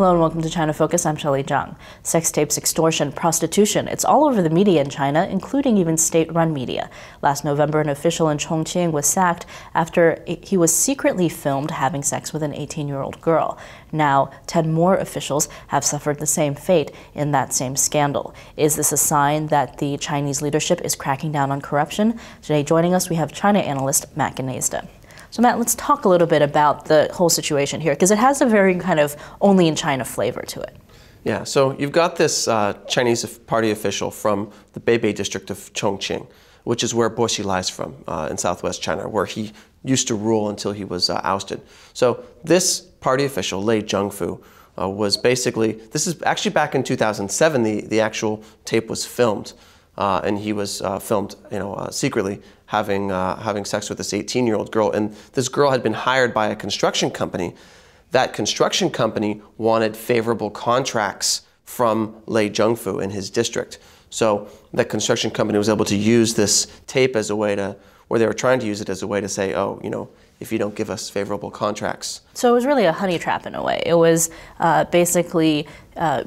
Hello and welcome to China Focus. I'm Shelley Zhang. Sex tapes, extortion, prostitution. It's all over the media in China, including even state-run media. Last November, an official in Chongqing was sacked after he was secretly filmed having sex with an 18-year-old girl. Now, 10 more officials have suffered the same fate in that same scandal. Is this a sign that the Chinese leadership is cracking down on corruption? Today joining us, we have China analyst Matt Gnaizda. So Matt, let's talk a little bit about the whole situation here, because it has a very kind of only in China flavor to it. Yeah, so you've got this Chinese party official from the Beibei district of Chongqing, which is where Bo Xilai is from in southwest China, where he used to rule until he was ousted. So this party official, Lei Zhengfu, was basically, this is actually back in 2007, the actual tape was filmed. And he was filmed, secretly having sex with this 18-year-old girl. And this girl had been hired by a construction company. That construction company wanted favorable contracts from Lei Zhengfu in his district. So the construction company was able to use this tape as a way to, or they were trying to use it as a way to say, oh, if you don't give us favorable contracts. So it was really a honey trap in a way. It was basically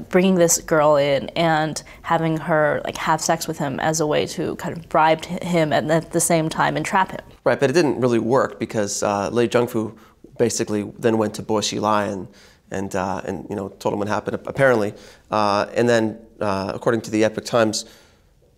bringing this girl in and having her have sex with him as a way to kind of bribe him and at the same time entrap him. Right, but it didn't really work because Lei Zhengfu basically then went to Bo Xilai and told him what happened apparently. And then according to the Epoch Times,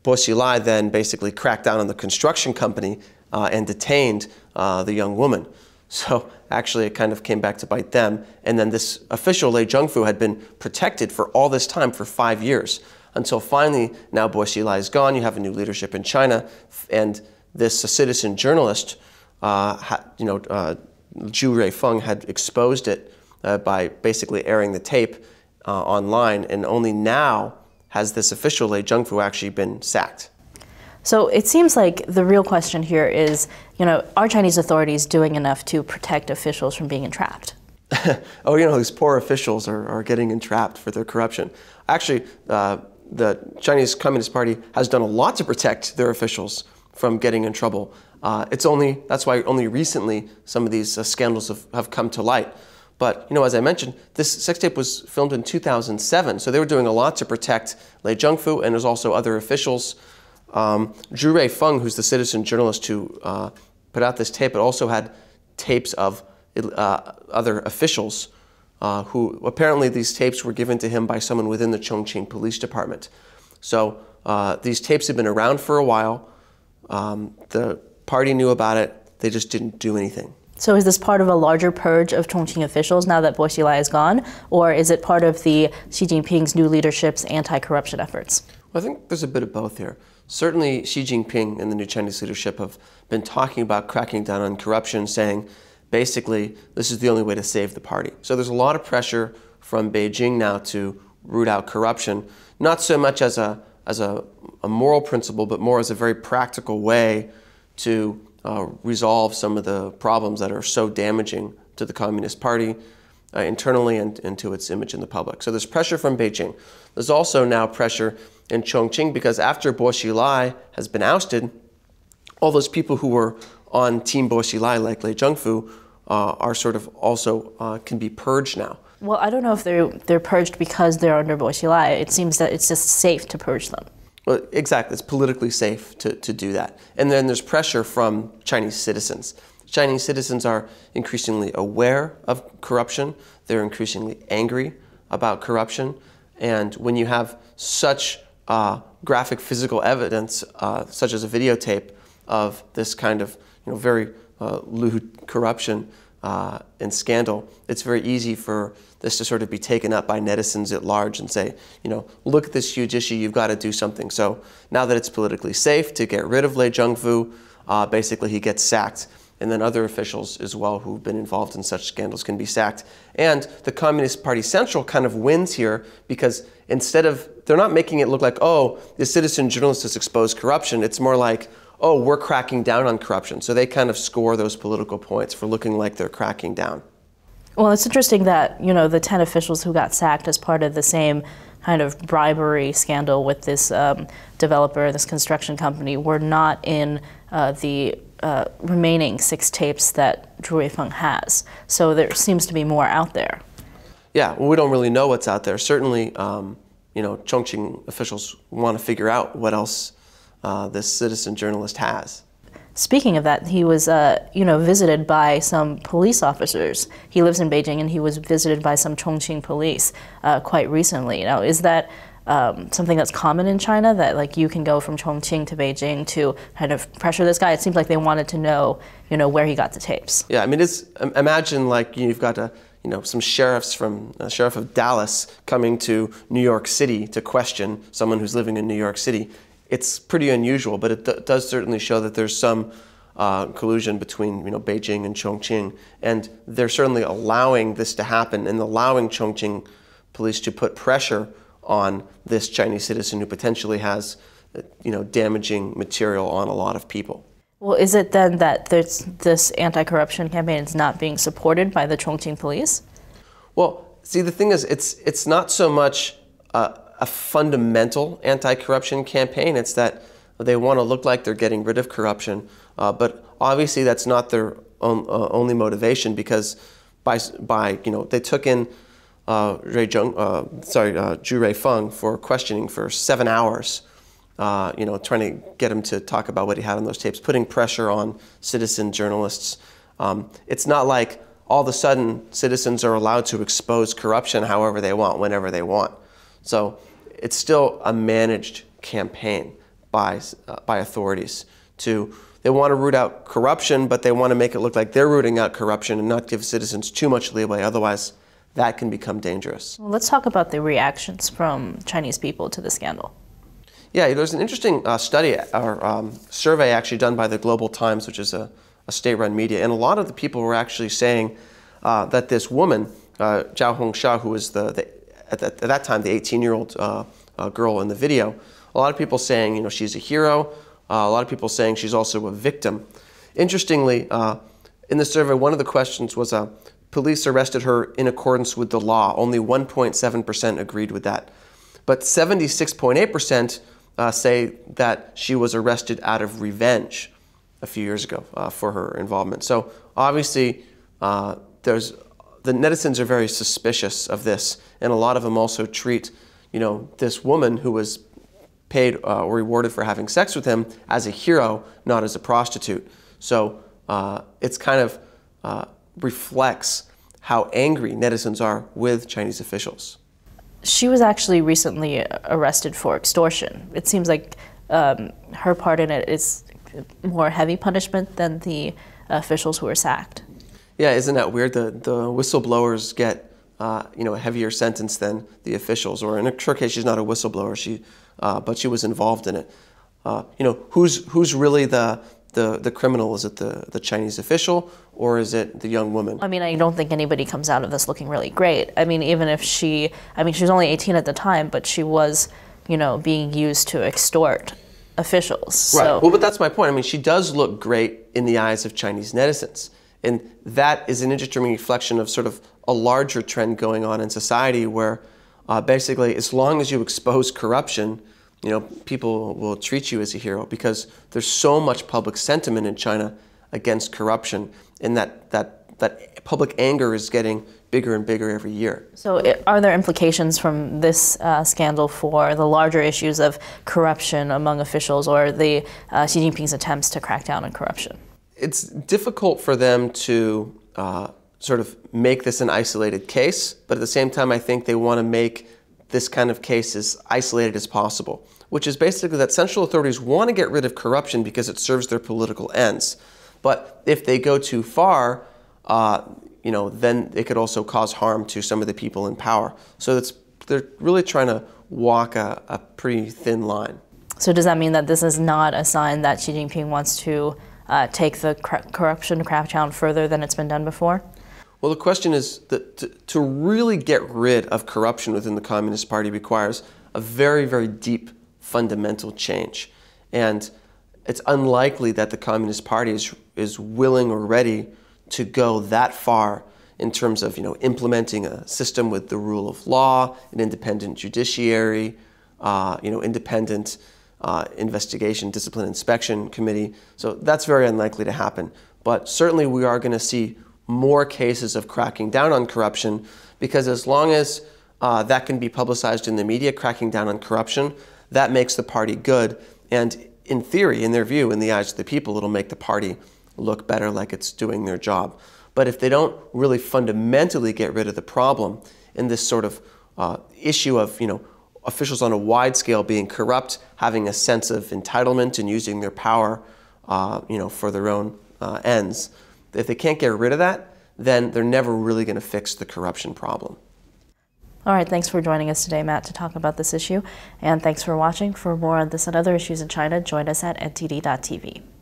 Bo Xilai then basically cracked down on the construction company and detained the young woman. So actually it kind of came back to bite them. And then this official, Lei Zhengfu, had been protected for all this time, for 5 years, until finally now Bo Xilai is gone, you have a new leadership in China, and this citizen journalist, Zhu Ruifeng, had exposed it by basically airing the tape online, and only now has this official, Lei Zhengfu, actually been sacked. So it seems like the real question here is, are Chinese authorities doing enough to protect officials from being entrapped? Oh, these poor officials are getting entrapped for their corruption. Actually, the Chinese Communist Party has done a lot to protect their officials from getting in trouble. That's why only recently some of these scandals have come to light. But, as I mentioned, this sex tape was filmed in 2007, so they were doing a lot to protect Lei Zhengfu, and there's also other officials. Zhu Ruifeng, who's the citizen journalist who put out this tape, but also had tapes of other officials who apparently these tapes were given to him by someone within the Chongqing Police Department. So these tapes have been around for a while. The party knew about it. They just didn't do anything. So is this part of a larger purge of Chongqing officials now that Bo Xilai is gone? Or is it part of the Xi Jinping's new leadership's anti-corruption efforts? Well, I think there's a bit of both here. Certainly Xi Jinping and the new Chinese leadership have been talking about cracking down on corruption, saying basically this is the only way to save the party. So there's a lot of pressure from Beijing now to root out corruption, not so much as a moral principle, but more as a very practical way to resolve some of the problems that are so damaging to the Communist Party internally and to its image in the public. So there's pressure from Beijing. There's also now pressure in Chongqing because after Bo Xilai has been ousted, all those people who were on Team Bo Xilai, like Lei Zhengfu, are sort of also can be purged now. Well, I don't know if they're purged because they're under Bo Xilai. It seems that it's just safe to purge them. Well, exactly. It's politically safe to do that. And then there's pressure from Chinese citizens. Chinese citizens are increasingly aware of corruption. They're increasingly angry about corruption. And when you have such graphic physical evidence, such as a videotape of this kind of very lewd corruption and scandal, it's very easy for this to sort of be taken up by netizens at large and say, look at this huge issue, you've got to do something. So now that it's politically safe to get rid of Lei Zhengfu, basically he gets sacked. And then other officials as well who've been involved in such scandals can be sacked. And the Communist Party Central kind of wins here because they're not making it look like, oh, the citizen journalist has exposed corruption. It's more like, oh, we're cracking down on corruption. So they kind of score those political points for looking like they're cracking down. Well, it's interesting that, the 10 officials who got sacked as part of the same kind of bribery scandal with this developer, this construction company, were not in the remaining 6 tapes that Zhu Ruifeng has. So there seems to be more out there. Yeah, well, we don't really know what's out there. Certainly, you know, Chongqing officials want to figure out what else this citizen journalist has. Speaking of that, he was, you know, visited by some police officers. He lives in Beijing, and he was visited by some Chongqing police quite recently. Now, is that something that's common in China, that like you can go from Chongqing to Beijing to kind of pressure this guy? It seems like they wanted to know, you know, where he got the tapes. Yeah, I mean, it's imagine like you've got a, you know, some sheriffs from sheriff of Dallas coming to New York City to question someone who's living in New York City. It's pretty unusual, but it does certainly show that there's some collusion between, you know, Beijing and Chongqing, and they're certainly allowing this to happen and allowing Chongqing police to put pressure on this Chinese citizen who potentially has, you know, damaging material on a lot of people. Well, is it then that there's this anti-corruption campaign is not being supported by the Chongqing police? Well, see, the thing is, it's not so much a fundamental anti-corruption campaign. It's that they want to look like they're getting rid of corruption, but obviously that's not their own, only motivation, because by you know, they took in Zhu Ruifeng for questioning for 7 hours, you know, trying to get him to talk about what he had on those tapes, putting pressure on citizen journalists. It's not like all of a sudden citizens are allowed to expose corruption however they want, whenever they want. So it's still a managed campaign by authorities. They want to root out corruption, but they want to make it look like they're rooting out corruption and not give citizens too much leeway. Otherwise, that can become dangerous. Well, let's talk about the reactions from Chinese people to the scandal. Yeah, there's an interesting study or survey actually done by the Global Times, which is a state-run media, and a lot of the people were actually saying that this woman, Zhao Hongxia, who was at that time, the 18-year-old girl in the video, a lot of people saying, you know, she's a hero. A lot of people saying she's also a victim. Interestingly, in the survey, one of the questions was, police arrested her in accordance with the law. Only 1.7% agreed with that. But 76.8% say that she was arrested out of revenge a few years ago for her involvement. So obviously, the netizens are very suspicious of this, and a lot of them also treat, you know, this woman who was paid or rewarded for having sex with him as a hero, not as a prostitute. So it's kind of reflects how angry netizens are with Chinese officials. She was actually recently arrested for extortion. It seems like her part in it is more heavy punishment than the officials who were sacked. Yeah, isn't that weird? The whistleblowers get you know, a heavier sentence than the officials. Or in her case, she's not a whistleblower. But she was involved in it. You know, who's really the criminal? Is it the Chinese official, or is it the young woman? I mean, I don't think anybody comes out of this looking really great. I mean, even if she was only 18 at the time, but she was, you know, being used to extort officials. Right. So. Well, but that's my point. I mean, she does look great in the eyes of Chinese netizens. And that is an interesting reflection of sort of a larger trend going on in society where basically as long as you expose corruption, you know, people will treat you as a hero, because there's so much public sentiment in China against corruption, and that public anger is getting bigger and bigger every year. So are there implications from this scandal for the larger issues of corruption among officials, or the Xi Jinping's attempts to crack down on corruption? It's difficult for them to sort of make this an isolated case, but at the same time I think they want to make this kind of case as isolated as possible, which is basically that central authorities want to get rid of corruption because it serves their political ends. But if they go too far, you know, then it could also cause harm to some of the people in power. So they're really trying to walk a pretty thin line. So does that mean that this is not a sign that Xi Jinping wants to take the corruption crackdown further than it's been done before? Well, the question is that to really get rid of corruption within the Communist Party requires a very, very deep fundamental change. And it's unlikely that the Communist Party is willing or ready to go that far in terms of, you know, implementing a system with the rule of law, an independent judiciary, you know, independent investigation, discipline, inspection committee. So that's very unlikely to happen. But certainly we are going to see more cases of cracking down on corruption, because as long as that can be publicized in the media, cracking down on corruption, that makes the party good. And in theory, in their view, in the eyes of the people, it'll make the party look better, like it's doing their job. But if they don't really fundamentally get rid of the problem in this sort of issue of, officials on a wide scale being corrupt, having a sense of entitlement and using their power, for their own ends, if they can't get rid of that, then they're never really going to fix the corruption problem. All right, thanks for joining us today, Matt, to talk about this issue. And thanks for watching. For more on this and other issues in China, join us at ntd.tv.